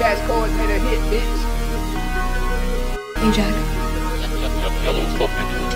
Cashchordz made a hit, bitch. Hey, Jack.